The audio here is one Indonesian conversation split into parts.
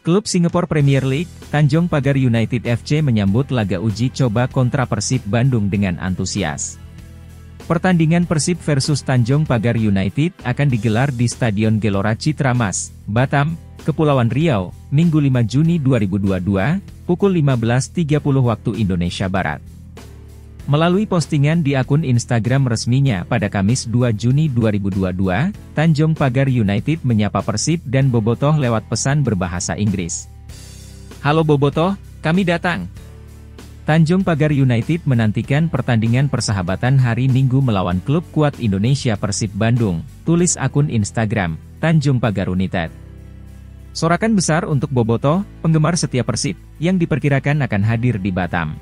Klub Singapore Premier League, Tanjong Pagar United FC menyambut laga uji coba kontra Persib Bandung dengan antusias. Pertandingan Persib versus Tanjong Pagar United akan digelar di Stadion Gelora Citramas, Batam, Kepulauan Riau, Minggu 5 Juni 2022, pukul 15.30 waktu Indonesia Barat. Melalui postingan di akun Instagram resminya pada Kamis 2 Juni 2022, Tanjong Pagar United menyapa Persib dan Bobotoh lewat pesan berbahasa Inggris. "Halo Bobotoh, kami datang." Tanjong Pagar United menantikan pertandingan persahabatan hari Minggu melawan klub kuat Indonesia Persib Bandung, tulis akun Instagram, Tanjong Pagar United. Sorakan besar untuk Bobotoh, penggemar setia Persib, yang diperkirakan akan hadir di Batam.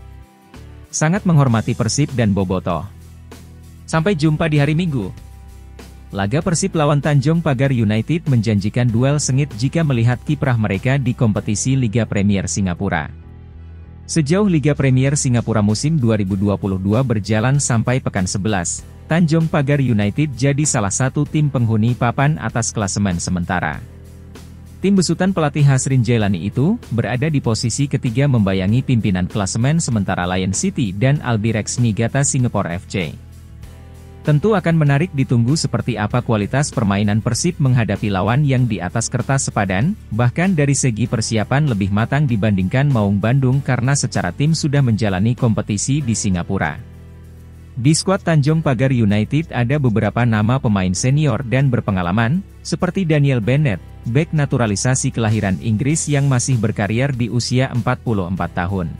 "Sangat menghormati Persib dan Bobotoh. Sampai jumpa di hari Minggu." Laga Persib lawan Tanjong Pagar United menjanjikan duel sengit jika melihat kiprah mereka di kompetisi Liga Premier Singapura. Sejauh Liga Premier Singapura musim 2022 berjalan sampai pekan 11, Tanjong Pagar United jadi salah satu tim penghuni papan atas klasemen sementara. Tim besutan pelatih Hasrin Jailani itu berada di posisi ketiga membayangi pimpinan klasemen sementara Lion City dan Albirex Niigata Singapore FC. Tentu akan menarik ditunggu seperti apa kualitas permainan Persib menghadapi lawan yang di atas kertas sepadan, bahkan dari segi persiapan lebih matang dibandingkan Maung Bandung karena secara tim sudah menjalani kompetisi di Singapura. Di skuad Tanjong Pagar United ada beberapa nama pemain senior dan berpengalaman, seperti Daniel Bennett, bek naturalisasi kelahiran Inggris yang masih berkarier di usia 44 tahun.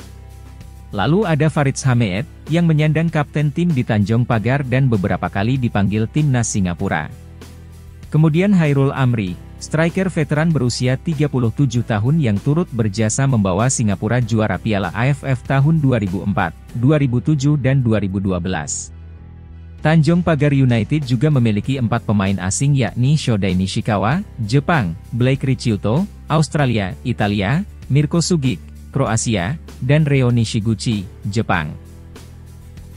Lalu ada Faridz Hamed, yang menyandang kapten tim di Tanjong Pagar dan beberapa kali dipanggil timnas Singapura. Kemudian Hairul Amri, striker veteran berusia 37 tahun yang turut berjasa membawa Singapura juara Piala AFF tahun 2004, 2007 dan 2012. Tanjong Pagar United juga memiliki 4 pemain asing yakni Shodai Nishikawa, Jepang, Blake Ricciuto, Australia, Italia, Mirko Sugik, Kroasia, dan Reo Nishiguchi, Jepang.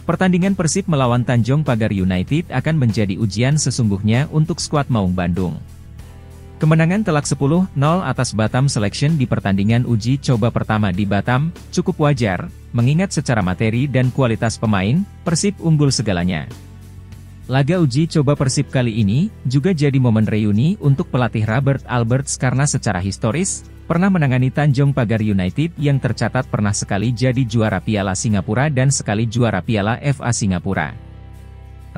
Pertandingan Persib melawan Tanjong Pagar United akan menjadi ujian sesungguhnya untuk skuad Maung Bandung. Kemenangan telak 10-0 atas Batam Selection di pertandingan uji coba pertama di Batam cukup wajar, mengingat secara materi dan kualitas pemain, Persib unggul segalanya. Laga uji coba Persib kali ini juga jadi momen reuni untuk pelatih Robert Alberts karena secara historis, pernah menangani Tanjong Pagar United yang tercatat pernah sekali jadi juara Piala Singapura dan sekali juara Piala FA Singapura.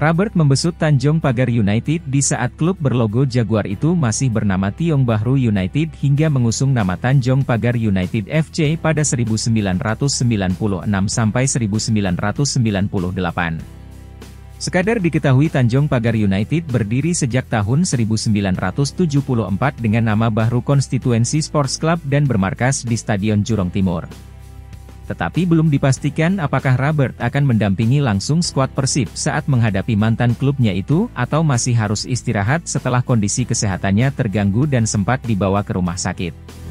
Robert membesut Tanjong Pagar United di saat klub berlogo Jaguar itu masih bernama Tiong Bahru United hingga mengusung nama Tanjong Pagar United FC pada 1996–1998. Sekadar diketahui Tanjong Pagar United berdiri sejak tahun 1974 dengan nama Bahru Konstituensi Sports Club dan bermarkas di Stadion Jurong Timur. Tetapi belum dipastikan apakah Robert akan mendampingi langsung skuad Persib saat menghadapi mantan klubnya itu atau masih harus istirahat setelah kondisi kesehatannya terganggu dan sempat dibawa ke rumah sakit.